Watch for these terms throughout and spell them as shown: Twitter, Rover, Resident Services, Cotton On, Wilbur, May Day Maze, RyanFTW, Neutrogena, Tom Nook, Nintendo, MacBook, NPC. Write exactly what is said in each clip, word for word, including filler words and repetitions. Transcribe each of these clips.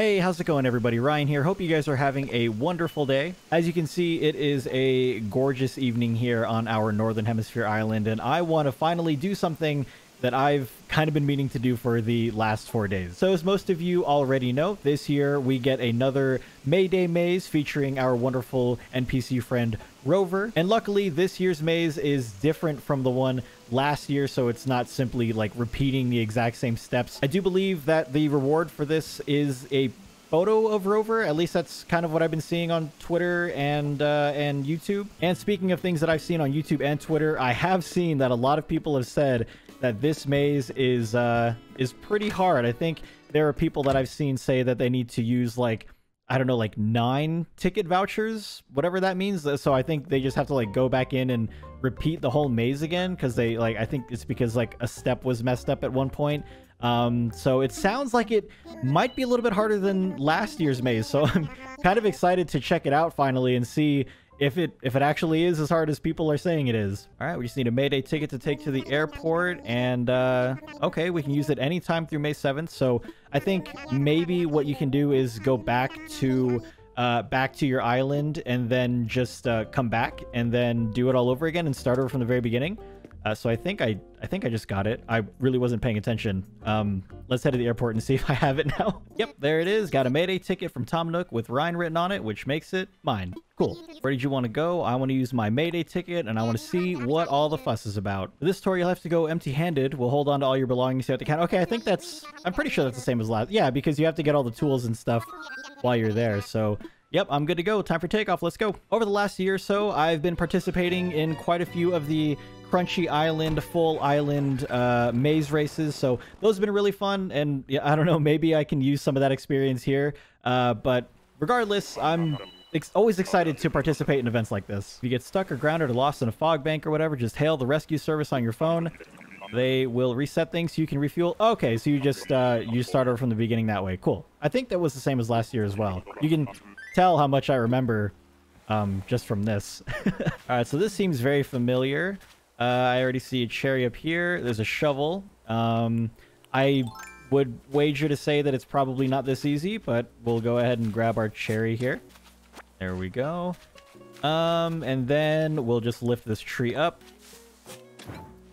Hey, how's it going, everybody? Ryan here. Hope you guys are having a wonderful day. As you can see, it is a gorgeous evening here on our Northern Hemisphere island, and I want to finally do something that I've kind of been meaning to do for the last four days. So as most of you already know, this year we get another May Day Maze featuring our wonderful N P C friend Rover. And luckily, this year's maze is different from the one last year, so it's not simply like repeating the exact same steps. I do believe that the reward for this is a photo of Rover. At least that's kind of what I've been seeing on Twitter and uh, and YouTube. And speaking of things that I've seen on YouTube and Twitter, I have seen that a lot of people have said that this maze is uh, is pretty hard. I think there are people that I've seen say that they need to use like, I don't know, like nine ticket vouchers, whatever that means. So I think they just have to like go back in and repeat the whole maze again, because they like, I think it's because like a step was messed up at one point. Um, so it sounds like it might be a little bit harder than last year's maze. So I'm kind of excited to check it out finally and see if it if it actually is as hard as people are saying it is. All right, we just need a May Day ticket to take to the airport, and uh, okay, we can use it anytime through May seventh. So I think maybe what you can do is go back to uh, back to your island and then just uh, come back and then do it all over again and start over from the very beginning. Uh, so I think I I think I just got it. I really wasn't paying attention. Um, let's head to the airport and see if I have it now. Yep, there it is. Got a May Day ticket from Tom Nook with Ryan written on it, which makes it mine. Cool. Where did you want to go? I want to use my May Day ticket, and I want to see what all the fuss is about. For this tour, you'll have to go empty-handed. We'll hold on to all your belongings here at the counter. Okay, I think that's... I'm pretty sure that's the same as last... Yeah, because you have to get all the tools and stuff while you're there, so... Yep, I'm good to go. Time for takeoff. Let's go. Over the last year or so, I've been participating in quite a few of the Crunchy Island, Full Island uh, maze races. So those have been really fun. And yeah, I don't know, maybe I can use some of that experience here. Uh, but regardless, I'm ex always excited to participate in events like this. If you get stuck or grounded or lost in a fog bank or whatever, just hail the rescue service on your phone. They will reset things so you can refuel. Okay, so you just uh, you start over from the beginning that way. Cool. I think that was the same as last year as well. You can tell how much I remember um, just from this. All right, so this seems very familiar. Uh, I already see a cherry up here. There's a shovel. Um, I would wager to say that it's probably not this easy, but we'll go ahead and grab our cherry here. There we go. Um, and then we'll just lift this tree up.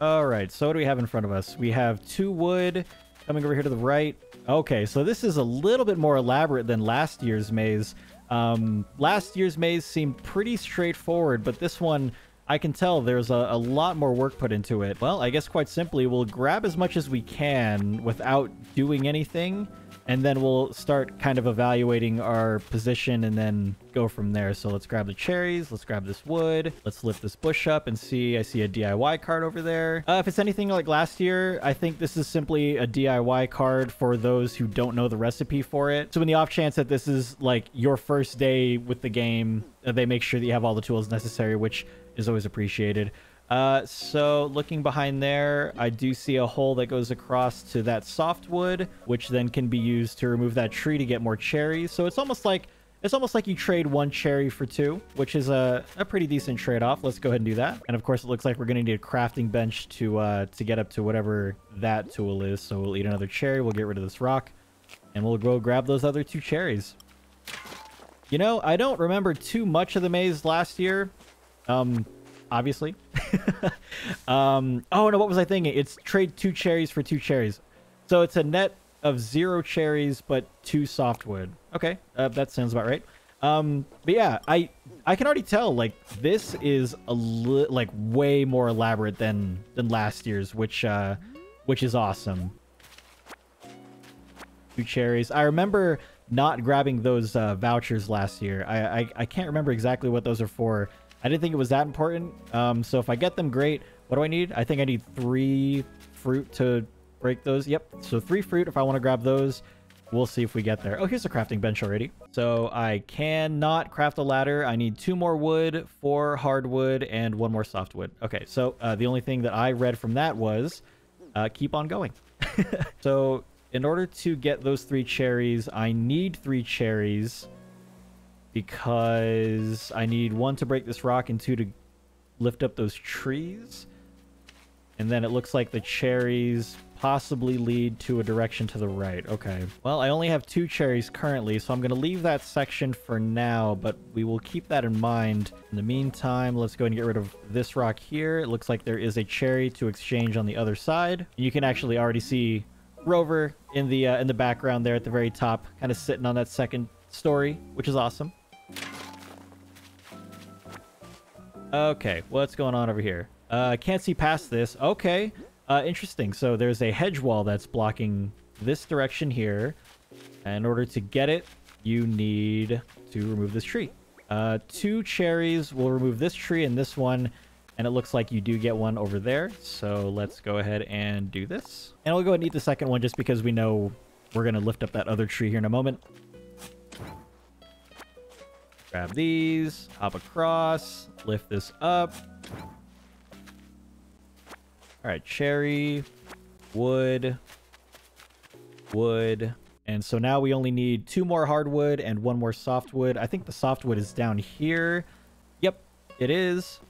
All right, so what do we have in front of us? We have two wood coming over here to the right. Okay, so this is a little bit more elaborate than last year's maze. Um, last year's maze seemed pretty straightforward, but this one, I can tell there's a, a lot more work put into it. Well, I guess quite simply, we'll grab as much as we can without doing anything, and then we'll start kind of evaluating our position and then go from there. So let's grab the cherries. Let's grab this wood. Let's lift this bush up and see. I see a D I Y card over there. Uh, if it's anything like last year, I think this is simply a D I Y card for those who don't know the recipe for it. So in the off chance that this is like your first day with the game, they make sure that you have all the tools necessary, which is always appreciated. Uh, so looking behind there, I do see a hole that goes across to that softwood, which then can be used to remove that tree to get more cherries. So it's almost like it's almost like you trade one cherry for two, which is a, a pretty decent trade-off. Let's go ahead and do that. And of course, it looks like we're going to need a crafting bench to uh, to get up to whatever that tool is. So we'll eat another cherry. We'll get rid of this rock, and we'll go grab those other two cherries. You know, I don't remember too much of the maze last year. Um, obviously. um, oh, no, what was I thinking? It's trade two cherries for two cherries. So it's a net of zero cherries, but two softwood. Okay, uh, that sounds about right. Um, but yeah, I I can already tell, like, this is a li like way more elaborate than, than last year's, which, uh, which is awesome. Two cherries. I remember not grabbing those uh, vouchers last year. I, I, I can't remember exactly what those are for. I didn't think it was that important. Um, so if I get them, great. What do I need? I think I need three fruit to break those. Yep. So three fruit if I want to grab those. We'll see if we get there. Oh, here's a crafting bench already. So I cannot craft a ladder. I need two more wood, four hardwood, and one more softwood. Okay, so uh, the only thing that I read from that was uh, keep on going. So in order to get those three cherries, I need three cherries, because I need one to break this rock and two to lift up those trees. And then it looks like the cherries possibly lead to a direction to the right. Okay. Well, I only have two cherries currently, so I'm going to leave that section for now, but we will keep that in mind. In the meantime, let's go and get rid of this rock here. It looks like there is a cherry to exchange on the other side. You can actually already see Rover in the, uh, in the background there at the very top, kind of sitting on that second story, which is awesome. Okay, what's going on over here? Uh, can't see past this. Okay. Uh, interesting. So there's a hedge wall that's blocking this direction here. And in order to get it, you need to remove this tree. Uh, two cherries will remove this tree and this one. And it looks like you do get one over there. So let's go ahead and do this. And I'll go ahead and eat the second one just because we know we're going to lift up that other tree here in a moment. Grab these. Hop across. Lift this up. All right, cherry, wood, wood. And so now we only need two more hardwood and one more softwood. I think the softwood is down here. Yep, it is.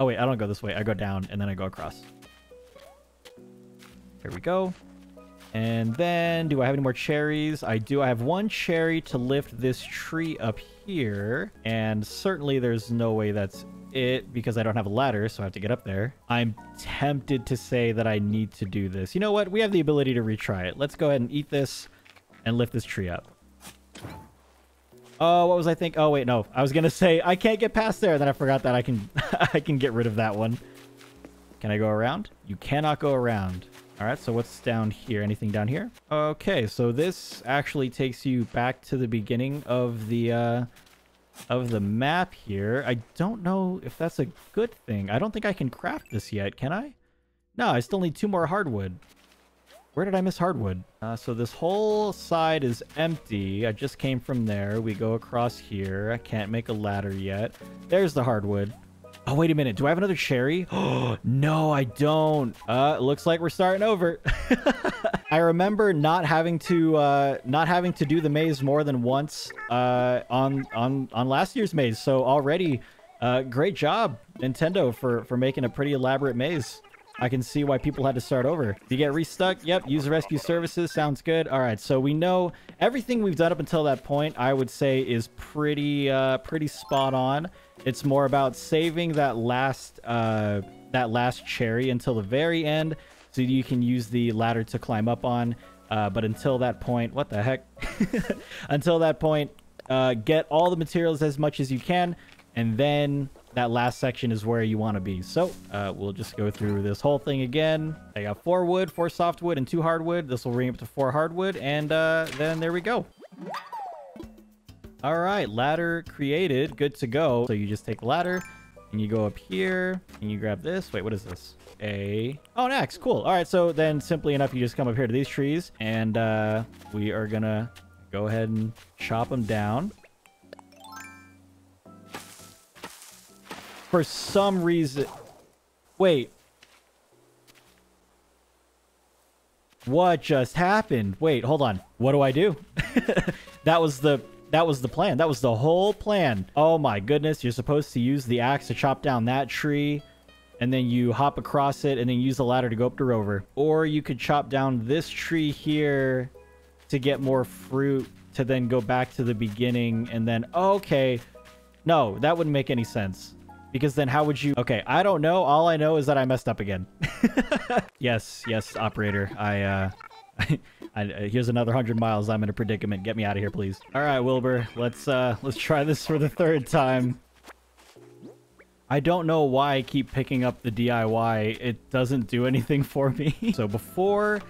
Oh, wait, I don't go this way. I go down and then I go across. Here we go. And then do I have any more cherries? I do. I have one cherry to lift this tree up here. And certainly there's no way that's it because I don't have a ladder, so I have to get up there. I'm tempted to say that I need to do this. You know what? We have the ability to retry it. Let's go ahead and eat this and lift this tree up. Oh, what was I thinking? Oh, wait, no. I was going to say I can't get past there. Then I forgot that I can I can get rid of that one. Can I go around? You cannot go around. All right, so what's down here? Anything down here? Okay, so this actually takes you back to the beginning of the... Uh, of the map here. I don't know if that's a good thing. I don't think I can craft this yet, can I? No, I still need two more hardwood. Where did I miss hardwood? Uh, so this whole side is empty. I just came from there. We go across here. I can't make a ladder yet. There's the hardwood. Oh, wait a minute. Do I have another cherry? Oh, no, I don't. Uh, looks like we're starting over. I remember not having to uh, not having to do the maze more than once uh, on on on last year's maze. So already, uh, great job, Nintendo, for for making a pretty elaborate maze. I can see why people had to start over. You get restuck? Yep. Use rescue services. Sounds good. All right. So we know everything we've done up until that point, I would say, is pretty uh, pretty spot on. It's more about saving that last uh, that last cherry until the very end, so you can use the ladder to climb up on. Uh, but until that point, what the heck? Until that point, uh, get all the materials as much as you can, and then that last section is where you want to be. So uh, we'll just go through this whole thing again. I got four wood, four softwood, and two hardwood. This will bring up to four hardwood, and uh, then there we go. All right, ladder created, good to go. So you just take the ladder and you go up here and you grab this. Wait, what is this? A, oh, an axe, cool. All right, so then simply enough, you just come up here to these trees and uh, we are gonna go ahead and chop them down. For some reason, wait. What just happened? Wait, hold on. What do I do? That was the... That was the plan. That was the whole plan. Oh my goodness. You're supposed to use the axe to chop down that tree. And then you hop across it and then use the ladder to go up to Rover. Or you could chop down this tree here to get more fruit to then go back to the beginning. And then, okay. No, that wouldn't make any sense. Because then how would you... Okay, I don't know. All I know is that I messed up again. Yes, yes, operator. I, uh... I, I, here's another hundred miles. I'm in a predicament. Get me out of here, please. All right, Wilbur. Let's uh, let's try this for the third time. I don't know why I keep picking up the D I Y. It doesn't do anything for me. So before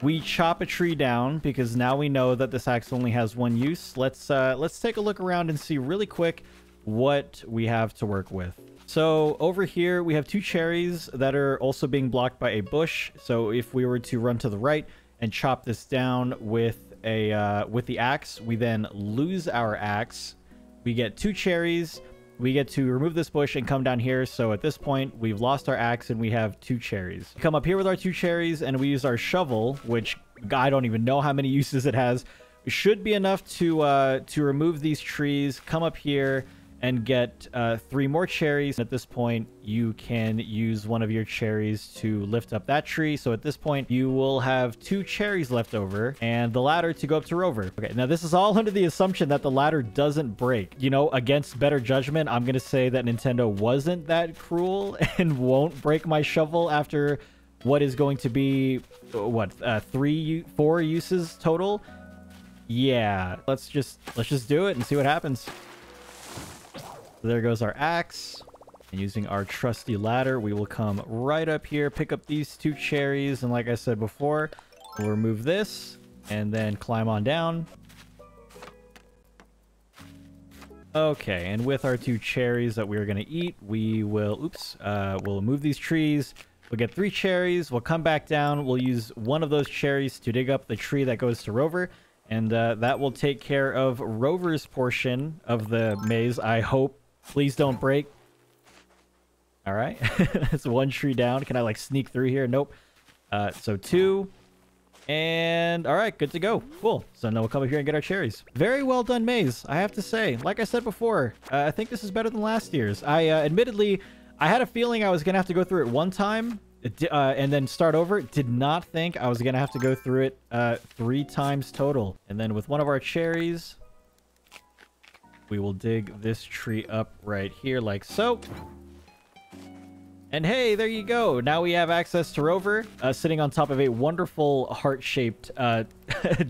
we chop a tree down, because now we know that this axe only has one use, let's uh, let's take a look around and see really quick what we have to work with. So over here we have two cherries that are also being blocked by a bush. So if we were to run to the right and chop this down with a uh, with the axe, we then lose our axe. We get two cherries. We get to remove this bush and come down here. So at this point, we've lost our axe and we have two cherries. Come up here with our two cherries and we use our shovel, which I don't even know how many uses it has. It should be enough to uh, to remove these trees. Come up here and get uh, three more cherries. At this point, you can use one of your cherries to lift up that tree. So at this point, you will have two cherries left over and the ladder to go up to Rover. Okay, now this is all under the assumption that the ladder doesn't break. You know, against better judgment, I'm going to say that Nintendo wasn't that cruel and won't break my shovel after what is going to be, what, uh, three, four uses total? Yeah, let's just, let's just do it and see what happens. So there goes our axe. And using our trusty ladder, we will come right up here, pick up these two cherries. And like I said before, we'll remove this and then climb on down. Okay, and with our two cherries that we're going to eat, we will, oops, uh, we'll move these trees. We'll get three cherries. We'll come back down. We'll use one of those cherries to dig up the tree that goes to Rover. And uh, that will take care of Rover's portion of the maze, I hope. Please don't break. All right. That's one tree down. Can I, like, sneak through here? Nope. Uh, so two. And all right, good to go. Cool. So now we'll come up here and get our cherries. Very well done, maze, I have to say. Like I said before, uh, I think this is better than last year's. I uh, admittedly, I had a feeling I was going to have to go through it one time uh, and then start over. Did not think I was going to have to go through it uh, three times total. And then with one of our cherries, we will dig this tree up right here like so. And hey, there you go. Now we have access to Rover, uh, sitting on top of a wonderful heart-shaped uh,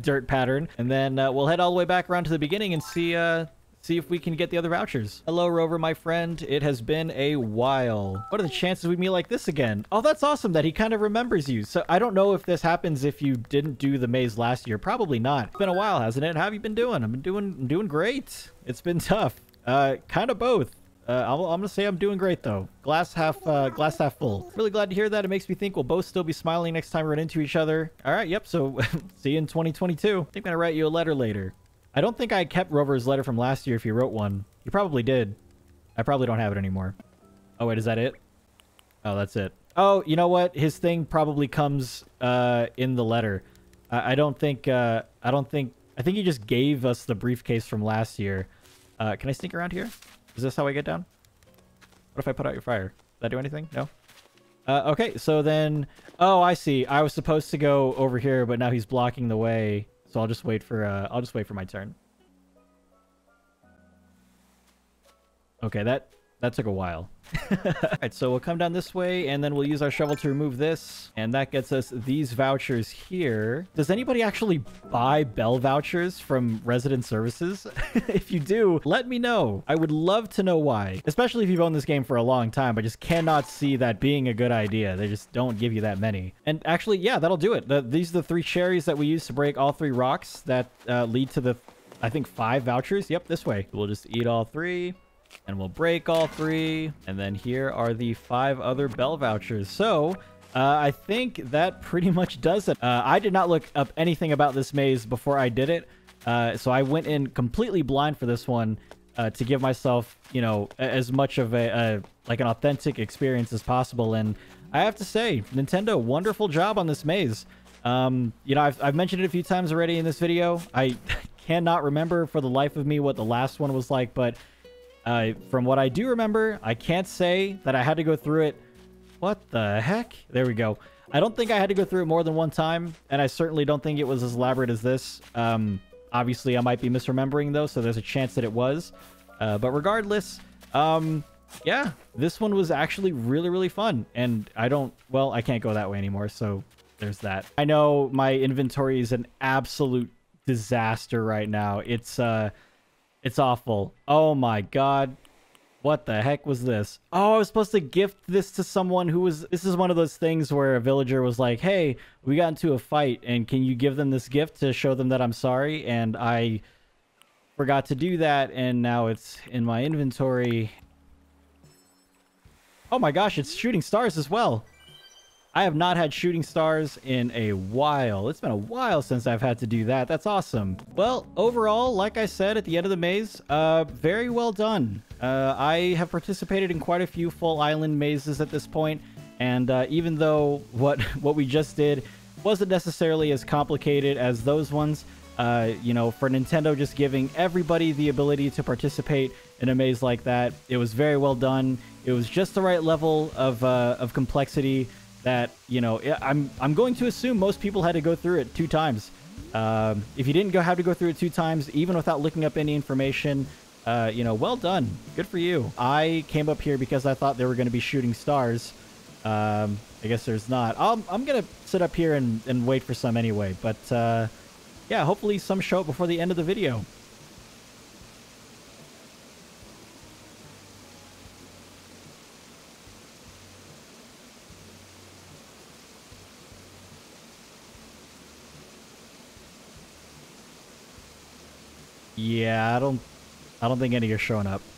dirt pattern. And then uh, we'll head all the way back around to the beginning and see uh, see if we can get the other vouchers. Hello, Rover, my friend. It has been a while. What are the chances we meet like this again? Oh, that's awesome that he kind of remembers you. So I don't know if this happens if you didn't do the maze last year. Probably not. It's been a while, hasn't it? How have you been doing? I've been doing, doing great. It's been tough. Uh, kind of both. Uh, I'm, I'm gonna say I'm doing great though. Glass half, uh, glass half full. Really glad to hear that. It makes me think we'll both still be smiling next time we run into each other. All right, yep. So see you in twenty twenty-two. I think I'm gonna write you a letter later. I don't think I kept Rover's letter from last year. If you wrote one, you probably did. I probably don't have it anymore. Oh wait, is that it? Oh, that's it. Oh, you know what? His thing probably comes uh, in the letter. I, I don't think. Uh, I don't think. I think he just gave us the briefcase from last year. Uh, can I sneak around here? Is this how I get down? What if I put out your fire? Does that do anything? No? Uh, okay, so then... Oh, I see. I was supposed to go over here, but now he's blocking the way. So I'll just wait for, uh, I'll just wait for my turn. Okay, that, that took a while. Alright, so we'll come down this way, and then we'll use our shovel to remove this. And that gets us these vouchers here. Does anybody actually buy Bell vouchers from Resident Services? If you do, let me know. I would love to know why. Especially if you've owned this game for a long time. I just cannot see that being a good idea. They just don't give you that many. And actually, yeah, that'll do it. The, these are the three cherries that we use to break all three rocks that uh, lead to the, I think, five vouchers. Yep, this way. We'll just eat all three. And we'll break all three. And then here are the five other Bell vouchers. So uh, I think that pretty much does it. Uh, I did not look up anything about this maze before I did it. Uh, so I went in completely blind for this one uh, to give myself, you know, as much of a, a like an authentic experience as possible. And I have to say, Nintendo, wonderful job on this maze. Um, you know, I've, I've mentioned it a few times already in this video. I cannot remember for the life of me what the last one was like, but... Uh, from what I do remember, I can't say that I had to go through it. What the heck? There we go. I don't think I had to go through it more than one time, and I certainly don't think it was as elaborate as this. Um, obviously, I might be misremembering, though, so there's a chance that it was. Uh, but regardless, um, yeah, this one was actually really, really fun. And I don't... Well, I can't go that way anymore, so there's that. I know my inventory is an absolute disaster right now. It's... uh. It's awful. Oh my god. What the heck was this? Oh, I was supposed to gift this to someone who was... This is one of those things where a villager was like, hey, we got into a fight, and can you give them this gift to show them that I'm sorry? And I forgot to do that, and now it's in my inventory. Oh my gosh, it's shooting stars as well. I have not had shooting stars in a while. It's been a while since I've had to do that. That's awesome. Well, overall, like I said at the end of the maze, uh, very well done. Uh, I have participated in quite a few full island mazes at this point, and uh, even though what, what we just did wasn't necessarily as complicated as those ones, Uh, you know, for Nintendo just giving everybody the ability to participate in a maze like that. It was very well done. It was just the right level of uh, of complexity that, you know, I'm I'm going to assume most people had to go through it two times. Um, if you didn't go have to go through it two times, even without looking up any information, uh, you know, well done. Good for you. I came up here because I thought they were going to be shooting stars. Um, I guess there's not. I'll, I'm going to sit up here and, and wait for some anyway, but... Uh, yeah, hopefully some show up before the end of the video. Yeah, I don't I don't think any are showing up.